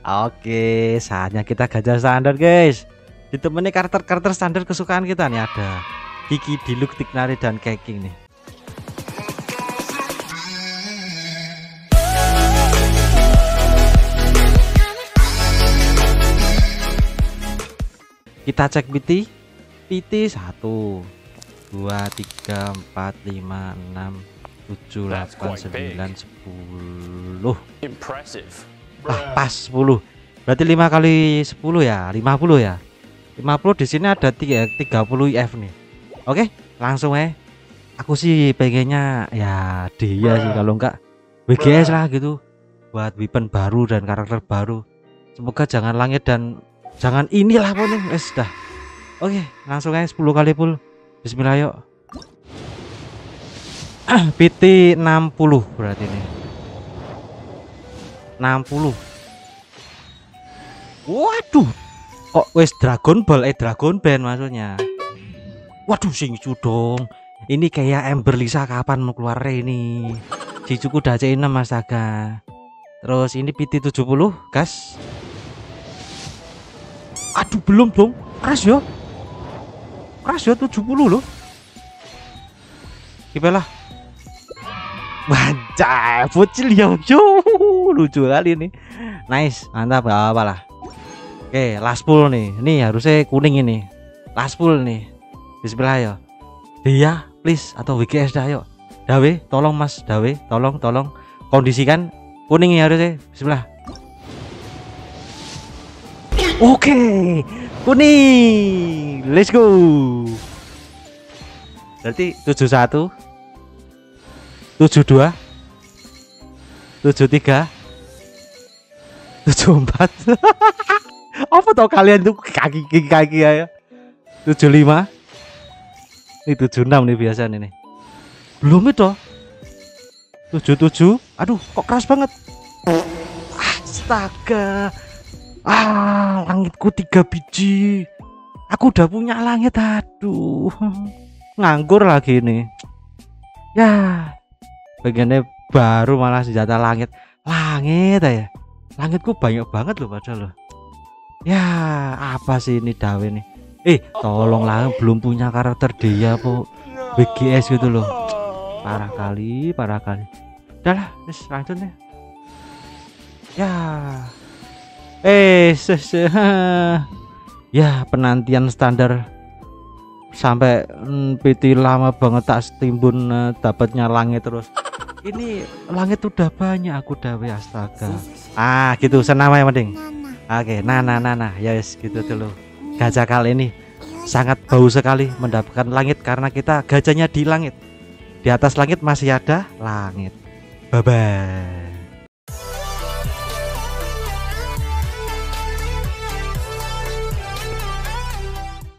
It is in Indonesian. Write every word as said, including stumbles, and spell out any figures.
Oke, saatnya kita ganjal standar, guys. Ditemani karakter-karakter standar kesukaan kita nih, ada Kiki, Diluc, Tignari, dan Kiki nih. Kita cek piti. Piti satu, dua, tiga, empat, lima, enam, tujuh, delapan, sembilan, sepuluh. Impressive. Ah, pas sepuluh. Berarti lima kali sepuluh ya, lima puluh ya. lima puluh di sini ada tiga puluh I F nih. Oke, langsung eh. Aku sih pengennya ya dia sih, kalau enggak W G S lah gitu. Buat weapon baru dan karakter baru. Semoga jangan langit dan jangan inilah pokoknya. Eh, sudah. Oke, langsung aja sepuluh kali full. Bismillah yuk. Ah, P T enam puluh berarti nih. enam puluh. Waduh. Kok wes Dragon Ball eh Dragon Band maksudnya. Waduh sing dong. Ini kayak Ember Lisa kapan mau keluar ini. Cicuku udah C enam Masaga. Terus ini P T tujuh puluh gas. Aduh belum dong. Keras yo. Keras yo tujuh puluh loh. Gibalah. Wajah bocil ya, lucu kali ini. Nice, mantap, gak apa-apa lah. Oke, last pull nih. Nih harusnya kuning ini. Last pull nih. Bismillah ya. Dia please atau W G S dah yuk. Dawe, tolong Mas Dawe, tolong tolong kondisikan kuning ya harusnya. Bismillah. Oke, kuning. Let's go. Berarti tujuh puluh satu, tujuh puluh dua, tujuh puluh tiga, tujuh puluh empat. Apa tau kalian tuh kaki-kaki ya? tujuh puluh lima. Ini tujuh puluh enam nih biasanya nih. Belum itu. tujuh puluh tujuh. Aduh, kok keras banget. Astaga. Ah, langitku tiga biji. Aku udah punya langit, aduh. Nganggur lagi nih. Ya. Bagiannya baru malah senjata langit. Langit ya. Langitku banyak banget loh padahal loh. Ya, apa sih ini Dawe nih? Eh, tolonglah belum punya karakter dia po W G S gitu loh. Parah kali, parah kali. Udahlah, wis lanjut deh. Ya. Eh, ya penantian standar sampai hmm, P T lama banget tak setimbun uh, dapatnya langit terus. Ini langit udah banyak aku Dawe, astaga. Ah gitu senama yang mending. Oke, okay, nah nah nah nah ya yes, gitu dulu. Gajah kali ini sangat bau sekali mendapatkan langit karena kita gajahnya di langit. Di atas langit masih ada langit. Bye bye.